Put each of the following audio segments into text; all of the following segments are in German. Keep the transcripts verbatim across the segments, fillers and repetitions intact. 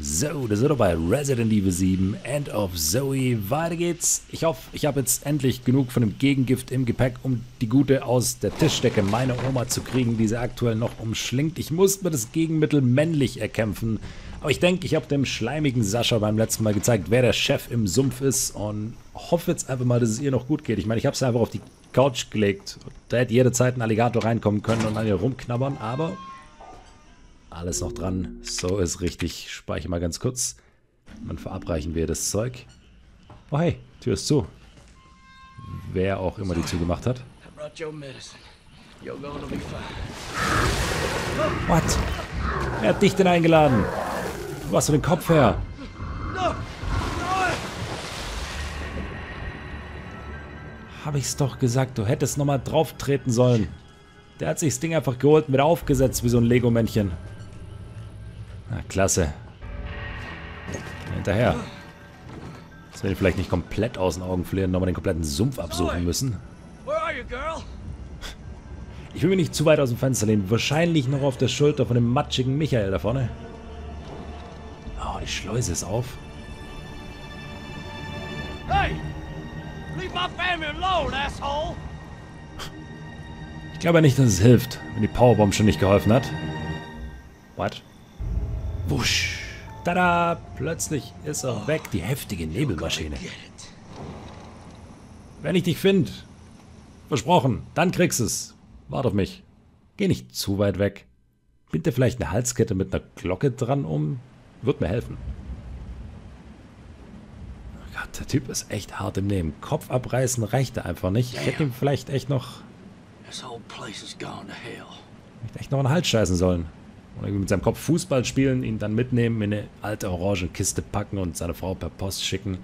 So, das sind wir bei Resident Evil sieben, End of Zoe. Weiter geht's. Ich hoffe, ich habe jetzt endlich genug von dem Gegengift im Gepäck, um die Gute aus der Tischdecke meiner Oma zu kriegen, die sie aktuell noch umschlingt. Ich muss mir das Gegenmittel männlich erkämpfen. Aber ich denke, ich habe dem schleimigen Sascha beim letzten Mal gezeigt, wer der Chef im Sumpf ist. Und hoffe jetzt einfach mal, dass es ihr noch gut geht. Ich meine, ich habe sie einfach auf die Couch gelegt. Da hätte jederzeit ein Alligator reinkommen können und an ihr rumknabbern, aber... Alles noch dran. So ist richtig. Speichere mal ganz kurz. Dann verabreichen wir das Zeug. Oh hey, Tür ist zu. Wer auch immer die zugemacht hat. What? Wer hat dich denn eingeladen? Wo hast du den Kopf her? Hab ich's doch gesagt. Du hättest nochmal drauf treten sollen. Der hat sich das Ding einfach geholt und wieder aufgesetzt wie so ein Lego-Männchen. Na, klasse. Hinterher. Dass wir den vielleicht nicht komplett aus den Augen verlieren, nochmal den kompletten Sumpf absuchen müssen. Ich will mich nicht zu weit aus dem Fenster lehnen. Wahrscheinlich noch auf der Schulter von dem matschigen Michael da vorne. Oh, die Schleuse ist auf. Hey! Leave my family alone, asshole! Ich glaube nicht, dass es hilft, wenn die Powerbomb schon nicht geholfen hat. What? Wusch! Tada! Plötzlich ist er weg, die heftige Nebelmaschine. Wenn ich dich finde, versprochen, dann kriegst du es. Warte auf mich. Geh nicht zu weit weg. Bind dir vielleicht eine Halskette mit einer Glocke dran um. Wird mir helfen. Oh Gott, der Typ ist echt hart im Nehmen. Kopf abreißen reicht er einfach nicht. Ich hätte ihm vielleicht echt noch... Ich hätte echt noch einen Hals scheißen sollen. Oder mit seinem Kopf Fußball spielen, ihn dann mitnehmen, in eine alte Orangenkiste packen und seine Frau per Post schicken.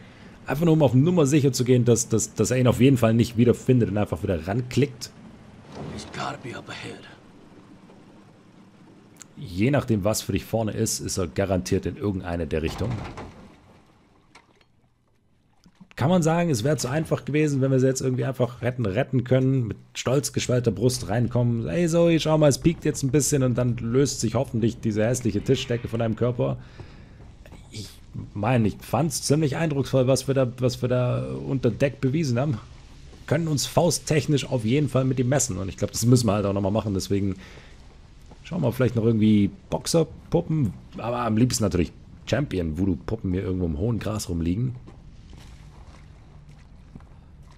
Einfach nur, um auf Nummer sicher zu gehen, dass, dass, dass er ihn auf jeden Fall nicht wiederfindet und einfach wieder ranklickt. Je nachdem, was für dich vorne ist, ist er garantiert in irgendeine der Richtungen. Kann man sagen, es wäre zu einfach gewesen, wenn wir sie jetzt irgendwie einfach hätten retten können, mit stolz geschwellter Brust reinkommen. Hey Zoe, schau mal, es piekt jetzt ein bisschen und dann löst sich hoffentlich diese hässliche Tischdecke von deinem Körper. Ich meine, ich fand es ziemlich eindrucksvoll, was wir, da, was wir da unter Deck bewiesen haben. Können uns fausttechnisch auf jeden Fall mit ihm messen und ich glaube, das müssen wir halt auch nochmal machen. Deswegen schauen wir vielleicht noch irgendwie Boxerpuppen, aber am liebsten natürlich Champion, Voodoo-Puppen hier irgendwo im hohen Gras rumliegen.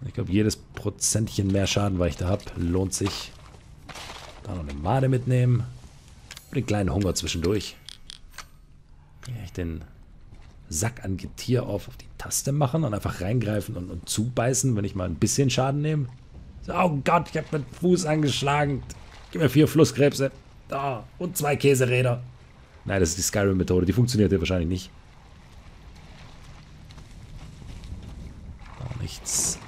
Ich glaube, jedes Prozentchen mehr Schaden, weil ich da habe, lohnt sich. Da noch eine Made mitnehmen. Und den kleinen Hunger zwischendurch. Kann ich den Sack an Getier auf, auf die Taste machen und einfach reingreifen und, und zubeißen, wenn ich mal ein bisschen Schaden nehme? So, oh Gott, ich habe meinen Fuß angeschlagen. Gib mir vier Flusskrebse. Oh, und zwei Käseräder. Nein, das ist die Skyrim-Methode. Die funktioniert hier wahrscheinlich nicht. Auch nichts.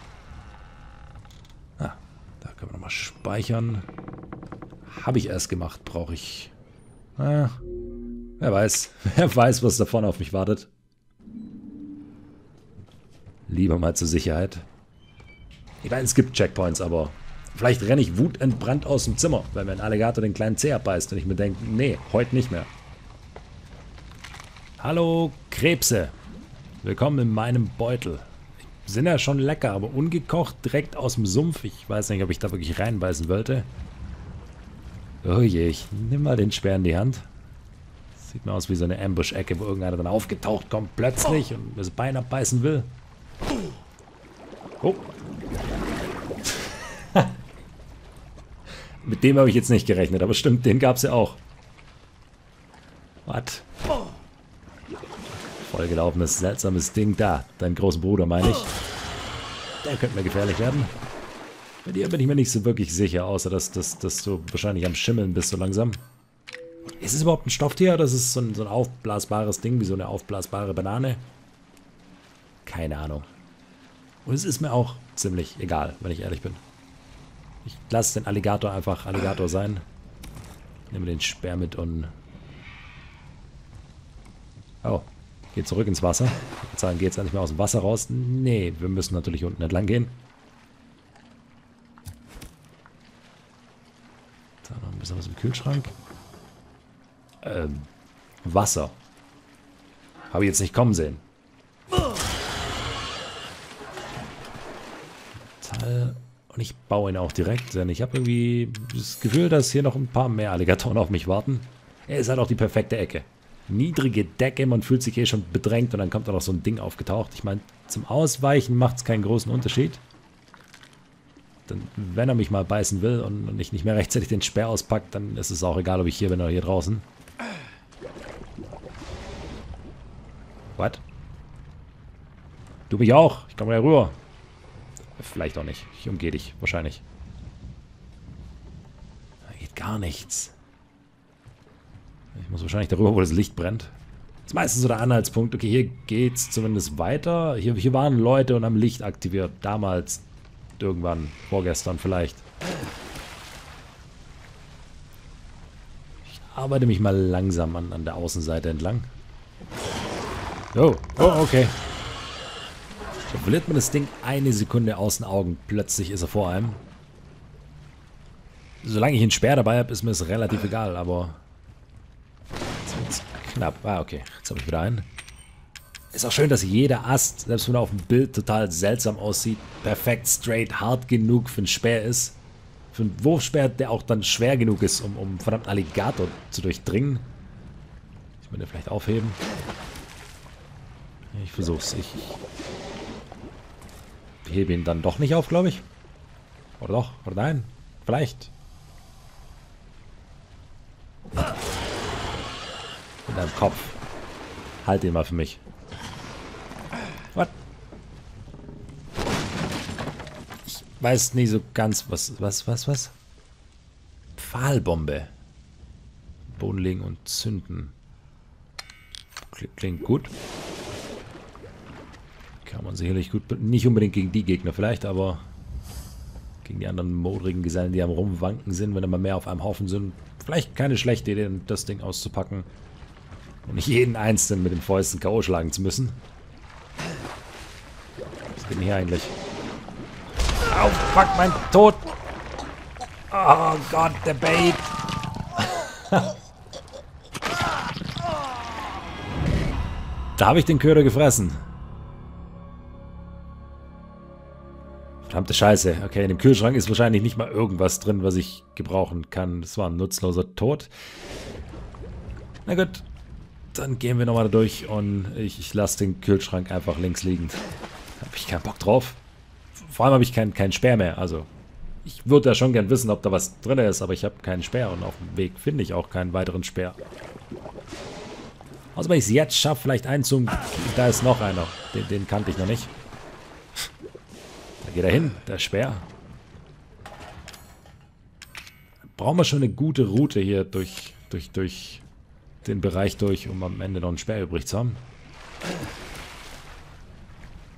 Können wir nochmal speichern. Habe ich erst gemacht, brauche ich... Ah, wer weiß. Wer weiß, was da vorne auf mich wartet. Lieber mal zur Sicherheit. Ich meine, es gibt Checkpoints, aber... Vielleicht renne ich wutentbrannt aus dem Zimmer, weil mir ein Alligator den kleinen Zeh abbeißt und ich mir denke, nee, heute nicht mehr. Hallo, Krebse. Willkommen in meinem Beutel. Sind ja schon lecker, aber ungekocht, direkt aus dem Sumpf. Ich weiß nicht, ob ich da wirklich reinbeißen wollte. Oh je, ich nehme mal den Speer in die Hand. Sieht mir aus wie so eine Ambush-Ecke, wo irgendeiner dann aufgetaucht kommt plötzlich und das Bein abbeißen will. Oh. Mit dem habe ich jetzt nicht gerechnet, aber stimmt, den gab es ja auch. Was? Vollgelaufenes, seltsames Ding. Da, deinen großen Bruder, meine ich. Der könnte mir gefährlich werden. Bei dir bin ich mir nicht so wirklich sicher, außer dass, dass, dass du wahrscheinlich am Schimmeln bist so langsam. Ist es überhaupt ein Stofftier oder ist es so ein, so ein aufblasbares Ding, wie so eine aufblasbare Banane? Keine Ahnung. Und es ist mir auch ziemlich egal, wenn ich ehrlich bin. Ich lasse den Alligator einfach Alligator sein. Nehme den Speer mit und... Oh. Geht zurück ins Wasser. Ich würde sagen, geht es nicht mehr aus dem Wasser raus. Nee, wir müssen natürlich unten entlang gehen. Da noch ein bisschen was im Kühlschrank. Ähm, Wasser. Habe ich jetzt nicht kommen sehen. Und ich baue ihn auch direkt, denn ich habe irgendwie das Gefühl, dass hier noch ein paar mehr Alligatoren auf mich warten. Er ist halt auch die perfekte Ecke. Niedrige Decke, man fühlt sich eh schon bedrängt und dann kommt da noch so ein Ding aufgetaucht. Ich meine, zum Ausweichen macht es keinen großen Unterschied. Denn wenn er mich mal beißen will und ich nicht mehr rechtzeitig den Speer auspackt, dann ist es auch egal, ob ich hier bin oder hier draußen. What? Du mich auch? Ich komme ja rüber. Vielleicht auch nicht. Ich umgehe dich. Wahrscheinlich. Da geht gar nichts. Ich muss wahrscheinlich darüber, wo das Licht brennt. Das ist meistens so der Anhaltspunkt. Okay, hier geht's zumindest weiter. Hier, hier waren Leute und haben Licht aktiviert. Damals. Irgendwann. Vorgestern vielleicht. Ich arbeite mich mal langsam an, an der Außenseite entlang. Oh. Oh, okay. Verliert man das Ding eine Sekunde aus den Augen, plötzlich ist er vor einem. Solange ich einen Speer dabei habe, ist mir es relativ egal, aber... Jetzt wird's knapp. Ah, okay. Jetzt habe ich wieder einen. Ist auch schön, dass jeder Ast, selbst wenn er auf dem Bild total seltsam aussieht, perfekt, straight, hart genug für einen Speer ist. Für einen Wurfspeer, der auch dann schwer genug ist, um, um verdammt Alligator zu durchdringen. Ich will den vielleicht aufheben. Ich versuch's. Ich... Ich hebe ihn dann doch nicht auf, glaube ich. Oder doch? Oder nein? Vielleicht. In deinem Kopf. Halt ihn mal für mich. What? Ich weiß nicht so ganz, was, was, was, was? Pfahlbombe. Boden legen und zünden. Klingt gut. Kann man sicherlich gut, nicht unbedingt gegen die Gegner vielleicht, aber gegen die anderen modrigen Gesellen, die am Rumwanken sind, wenn immer mehr auf einem Haufen sind. Vielleicht keine schlechte Idee, das Ding auszupacken und nicht jeden Einzelnen mit den Fäusten K O schlagen zu müssen. Was geht denn hier eigentlich? Au, fuck, mein Tod! Oh Gott, der Bait! Da habe ich den Köder gefressen. Verdammte Scheiße. Okay, in dem Kühlschrank ist wahrscheinlich nicht mal irgendwas drin, was ich gebrauchen kann. Das war ein nutzloser Tod. Na gut. Dann gehen wir nochmal da durch und ich, ich lasse den Kühlschrank einfach links liegen. Da habe ich keinen Bock drauf. Vor allem habe ich keinen kein Speer mehr. Also, ich würde ja schon gern wissen, ob da was drin ist, aber ich habe keinen Speer und auf dem Weg finde ich auch keinen weiteren Speer. Außer wenn ich es jetzt schaffe, vielleicht einzoomen. Da ist noch einer. Den, den kannte ich noch nicht. Da geht er hin, der Speer. Brauchen wir schon eine gute Route hier durch, durch, durch den Bereich durch, um am Ende noch einen Speer übrig zu haben.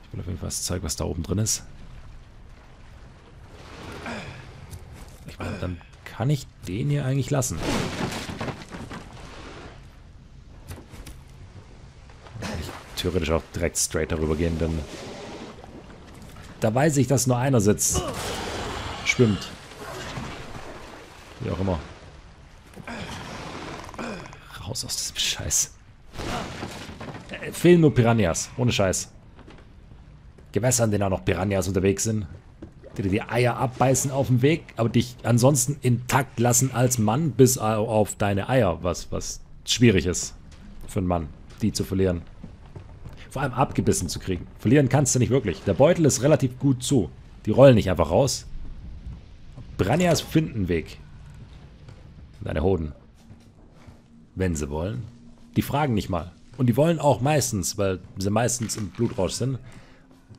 Ich will auf jeden Fall zeigen, was da oben drin ist. Ich meine, dann kann ich den hier eigentlich lassen. Kann ich theoretisch auch direkt straight darüber gehen, denn... Da weiß ich, dass nur einer sitzt. Schwimmt. Wie auch immer. Raus aus diesem Scheiß. Äh, fehlen nur Piranhas. Ohne Scheiß. Gewässer, in denen auch noch Piranhas unterwegs sind. Die dir die Eier abbeißen auf dem Weg, aber dich ansonsten intakt lassen als Mann, bis auf deine Eier. Was, was schwierig ist für einen Mann, die zu verlieren. Vor allem abgebissen zu kriegen. Verlieren kannst du nicht wirklich. Der Beutel ist relativ gut zu. Die rollen nicht einfach raus. Piranhas finden einen Weg. Deine Hoden. Wenn sie wollen. Die fragen nicht mal. Und die wollen auch meistens, weil sie meistens im Blutrausch sind.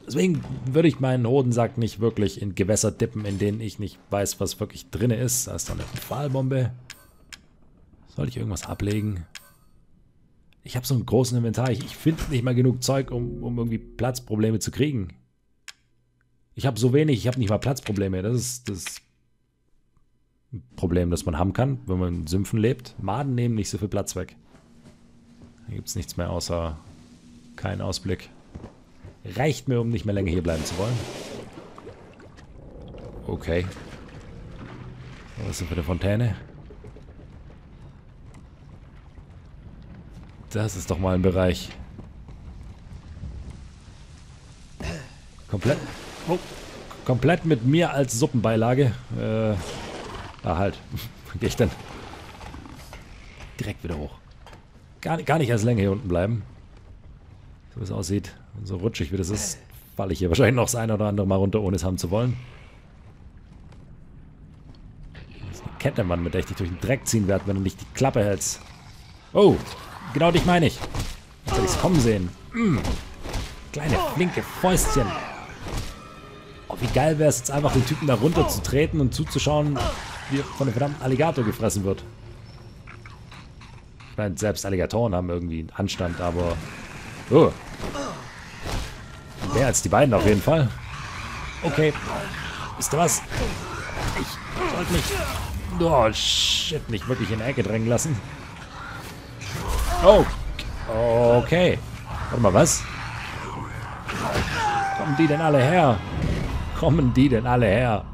Deswegen würde ich meinen Hodensack nicht wirklich in Gewässer dippen, in denen ich nicht weiß, was wirklich drin ist. Da ist doch eine Pfahlbombe. Soll ich irgendwas ablegen? Ich habe so einen großen Inventar. Ich, ich finde nicht mal genug Zeug, um, um irgendwie Platzprobleme zu kriegen. Ich habe so wenig, ich habe nicht mal Platzprobleme. Das ist das Problem, das man haben kann, wenn man in Sümpfen lebt. Maden nehmen nicht so viel Platz weg. Da gibt es nichts mehr außer keinen Ausblick. Reicht mir, um nicht mehr länger hier bleiben zu wollen. Okay. Was ist denn für eine Fontäne? Das ist doch mal ein Bereich. komplett, oh, komplett mit mir als Suppenbeilage. Äh, da halt. Gehe ich dann direkt wieder hoch. Gar, gar nicht als Länge hier unten bleiben. So wie es aussieht. Und so rutschig wie das ist, falle ich hier wahrscheinlich noch das eine oder andere Mal runter, ohne es haben zu wollen. Das ist eine Kette, Mann, mit der ich dich durch den Dreck ziehen werde, wenn du nicht die Klappe hältst. Oh, genau dich meine ich. Jetzt hätte ich es kommen sehen. Mm. Kleine, flinke Fäustchen. Oh, wie geil wäre es jetzt einfach, den Typen da runter zu treten und zuzuschauen, wie er von einem verdammten Alligator gefressen wird. Ich meine, selbst Alligatoren haben irgendwie einen Anstand, aber... Oh. Mehr als die beiden auf jeden Fall. Okay. Wisst ihr was? Ich sollte mich... Oh, shit. Nicht wirklich in die Ecke drängen lassen. Oh. Okay. Warte mal, was? Kommen die denn alle her? Kommen die denn alle her?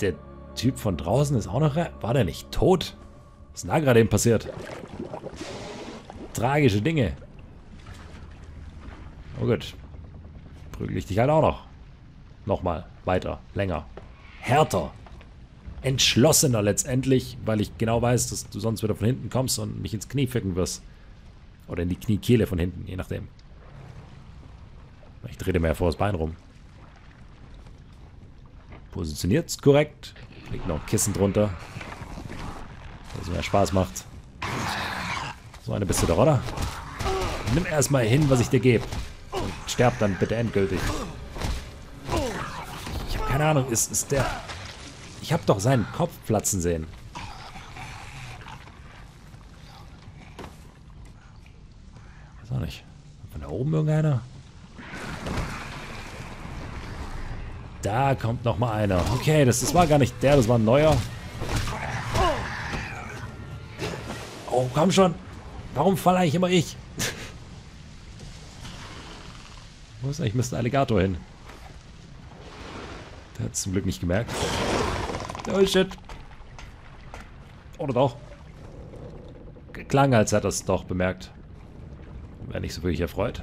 Der Typ von draußen ist auch noch... War der nicht tot? Was ist denn da gerade eben passiert? Tragische Dinge. Oh gut. Prügel ich dich halt auch noch. Nochmal. Weiter. Länger. Härter. Entschlossener letztendlich, weil ich genau weiß, dass du sonst wieder von hinten kommst und mich ins Knie ficken wirst. Oder in die Kniekehle von hinten, je nachdem. Ich drehe dir mehr vor das Bein rum. Positioniert's korrekt. Legt noch ein Kissen drunter. Dass es mehr Spaß macht. So eine bist du doch, oder? Nimm erstmal hin, was ich dir gebe. Und sterb dann bitte endgültig. Ich habe keine Ahnung, ist, ist der... Ich habe doch seinen Kopf platzen sehen. Weiß auch nicht. Von da oben irgendeiner? Da kommt noch mal einer. Okay, das, das war gar nicht der, das war ein neuer. Oh, komm schon. Warum falle eigentlich immer ich? Wo ist eigentlich Mister Alligator hin? Der hat es zum Glück nicht gemerkt. Oh shit. Oder doch. Klang, als hat er es doch bemerkt. Wäre nicht so wirklich erfreut.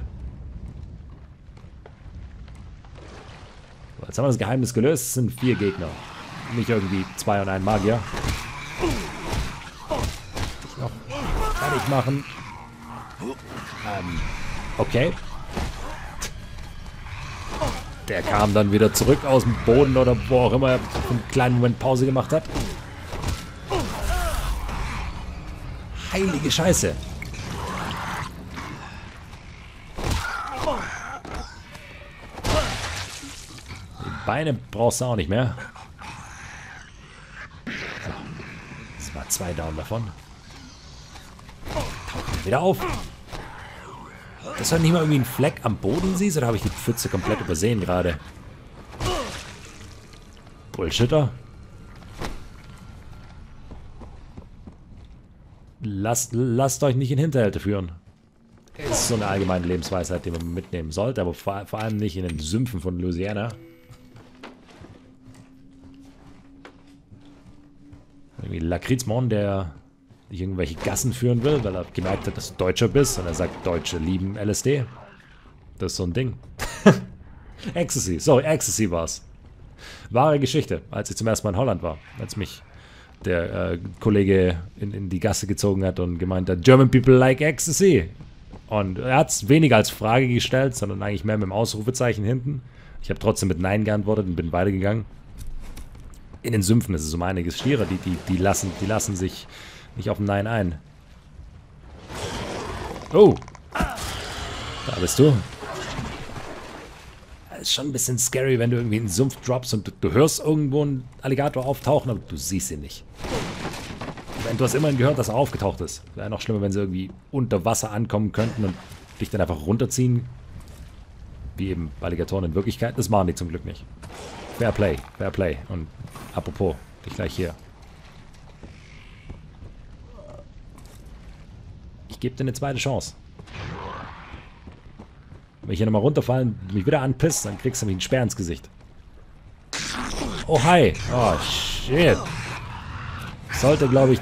So, jetzt haben wir das Geheimnis gelöst. Es sind vier Gegner. Nicht irgendwie zwei und ein Magier. Ich noch fertig machen. Ähm, okay. Der kam dann wieder zurück aus dem Boden oder wo auch immer er einen kleinen Moment Pause gemacht hat. Heilige Scheiße. Die Beine brauchst du auch nicht mehr. So. Das war zwei Down davon. Taucht wieder auf. Dass du nicht mal irgendwie einen Fleck am Boden siehst, oder habe ich die Pfütze komplett übersehen gerade? Bullshitter. Lasst, lasst euch nicht in Hinterhalte führen. Ist so eine allgemeine Lebensweisheit, die man mitnehmen sollte, aber vor, vor allem nicht in den Sümpfen von Louisiana. Irgendwie Lakritzmon, der... dich irgendwelche Gassen führen will, weil er gemerkt hat, dass du Deutscher bist. Und er sagt, Deutsche lieben L S D. Das ist so ein Ding. Ecstasy. Sorry, Ecstasy war's. Wahre Geschichte, als ich zum ersten Mal in Holland war. Als mich der äh, Kollege in, in die Gasse gezogen hat und gemeint hat, German people like Ecstasy. Und er hat es weniger als Frage gestellt, sondern eigentlich mehr mit dem Ausrufezeichen hinten. Ich habe trotzdem mit Nein geantwortet und bin weitergegangen. In den Sümpfen ist es um einiges schwieriger. Die, die, die, lassen, die lassen sich... nicht auf dem Nein ein. Oh. Da bist du. Das ist schon ein bisschen scary, wenn du irgendwie in den Sumpf droppst und du, du hörst irgendwo einen Alligator auftauchen, aber du siehst ihn nicht. Du hast immerhin gehört, dass er aufgetaucht ist. Wäre noch schlimmer, wenn sie irgendwie unter Wasser ankommen könnten und dich dann einfach runterziehen. Wie eben Alligatoren in Wirklichkeit. Das machen die zum Glück nicht. Fair play, fair play. Und apropos, dich gleich hier. Ich gebe dir eine zweite Chance. Wenn ich hier nochmal runterfallen und mich wieder anpisst, dann kriegst du mich einen Speer ins Gesicht. Oh, hi. Oh, shit. Sollte, glaube ich...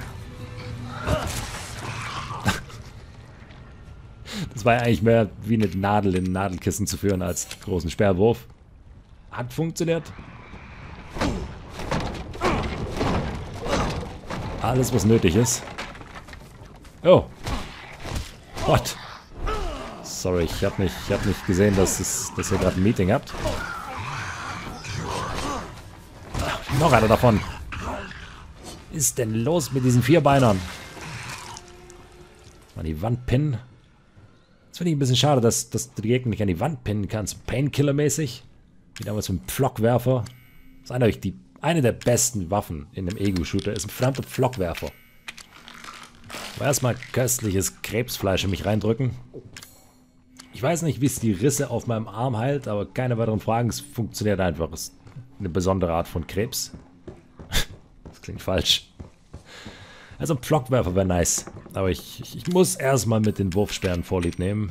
Das Es war ja eigentlich mehr wie eine Nadel in ein Nadelkissen zu führen als großen Sperrwurf. Hat funktioniert. Alles, was nötig ist. Oh. What? Sorry, ich hab nicht, ich hab nicht gesehen, dass, es, dass ihr gerade ein Meeting habt. Ach, noch einer davon. Was ist denn los mit diesen Vierbeinern? Mal die Wand pinnen. Das finde ich ein bisschen schade, dass, dass du die Gegner nicht an die Wand pinnen kannst. Painkiller-mäßig. Wie damals mit dem Pflockwerfer. Das ist einer, die, eine der besten Waffen in einem Ego-Shooter. Ist ein verdammter Pflockwerfer. Aber erstmal köstliches Krebsfleisch in mich reindrücken. Ich weiß nicht, wie es die Risse auf meinem Arm heilt, aber keine weiteren Fragen. Es funktioniert einfach. Es ist eine besondere Art von Krebs. Das klingt falsch. Also ein Pflockwerfer wäre nice. Aber ich, ich, ich muss erstmal mit den Wurfsperren Vorlieb nehmen.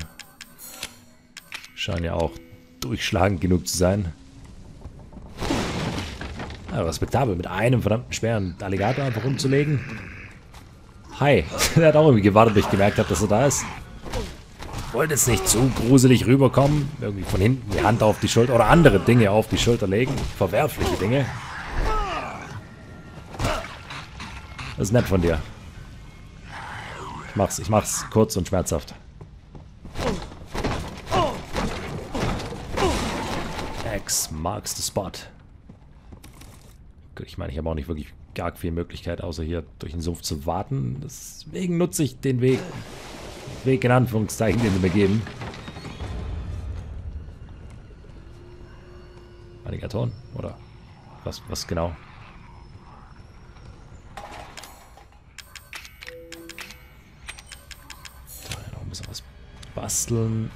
Scheinen ja auch durchschlagend genug zu sein. Aber respektabel, mit einem verdammten schweren Alligator einfach umzulegen. Hi. Der hat auch irgendwie gewartet, bis ich gemerkt habe, dass er da ist. Wollte jetzt nicht zu gruselig rüberkommen. Irgendwie von hinten die Hand auf die Schulter oder andere Dinge auf die Schulter legen. Verwerfliche Dinge. Das ist nett von dir. Ich mach's, ich mach's kurz und schmerzhaft. X marks the spot. Gut, ich meine, ich habe auch nicht wirklich gar viel Möglichkeit, außer hier durch den Sumpf zu warten. Deswegen nutze ich den Weg. Weg in Anführungszeichen, den sie mir geben. Alligatoren? Oder was, was genau? Da noch ein bisschen was basteln.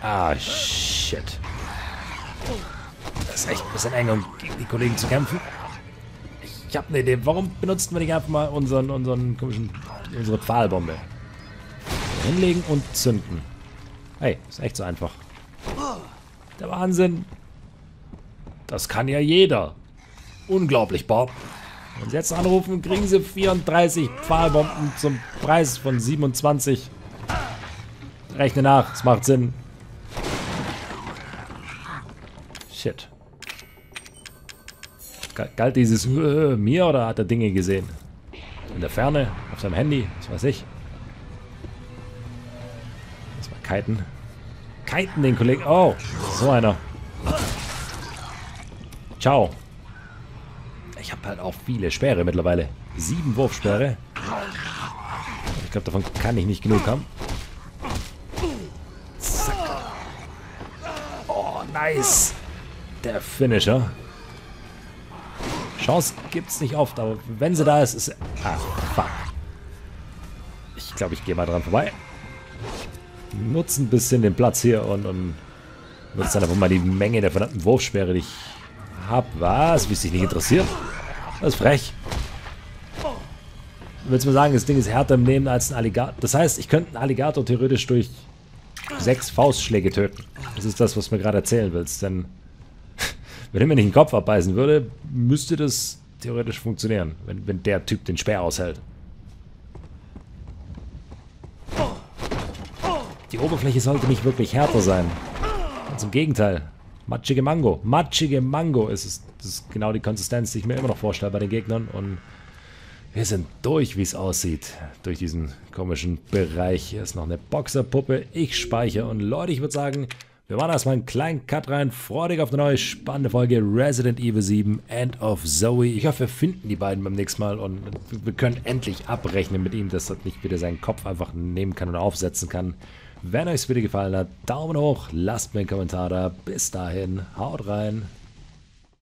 Ah, shit. Das ist echt ein bisschen eng, um gegen die Kollegen zu kämpfen. Ich habe eine Idee. Warum benutzen wir nicht einfach mal unseren, unseren komischen, unsere Pfahlbombe? Hinlegen und zünden. Hey, ist echt so einfach. Der Wahnsinn. Das kann ja jeder. Unglaublich, Bob. Und jetzt anrufen, kriegen sie vierunddreißig Pfahlbomben zum Preis von siebenundzwanzig. Rechne nach, es macht Sinn. Shit. Galt dieses äh, mir oder hat er Dinge gesehen? In der Ferne, auf seinem Handy, was weiß ich. Kiten. Kiten den Kollegen. Oh, so einer. Ciao. Ich habe halt auch viele Sperre mittlerweile. Sieben Wurfsperre. Ich glaube, davon kann ich nicht genug haben. Zack. Oh, nice. Der Finisher. Chance gibt's nicht oft, aber wenn sie da ist, ist... Ah, fuck. Ich glaube, ich gehe mal dran vorbei. Nutze ein bisschen den Platz hier und, und nutze dann einfach mal die Menge der verdammten Wurfsperre, die ich habe. Was? Wie es dich nicht interessiert? Das ist frech. Willst du mir sagen, das Ding ist härter im Nehmen als ein Alligator? Das heißt, ich könnte einen Alligator theoretisch durch sechs Faustschläge töten. Das ist das, was du mir gerade erzählen willst. Denn wenn er mir nicht den Kopf abbeißen würde, müsste das theoretisch funktionieren, wenn, wenn der Typ den Speer aushält. Die Oberfläche sollte nicht wirklich härter sein. Ganz im Gegenteil. Matschige Mango. Matschige Mango ist es. Das ist genau die Konsistenz, die ich mir immer noch vorstelle bei den Gegnern. Und wir sind durch, wie es aussieht. Durch diesen komischen Bereich. Hier ist noch eine Boxerpuppe. Ich speichere. Und Leute, ich würde sagen, wir machen erstmal einen kleinen Cut rein. Freudig auf eine neue spannende Folge Resident Evil sieben End of Zoe. Ich hoffe, wir finden die beiden beim nächsten Mal. Und wir können endlich abrechnen mit ihm, dass er nicht wieder seinen Kopf einfach nehmen kann oder aufsetzen kann. Wenn euch das Video gefallen hat, Daumen hoch, lasst mir einen Kommentar da. Bis dahin, haut rein.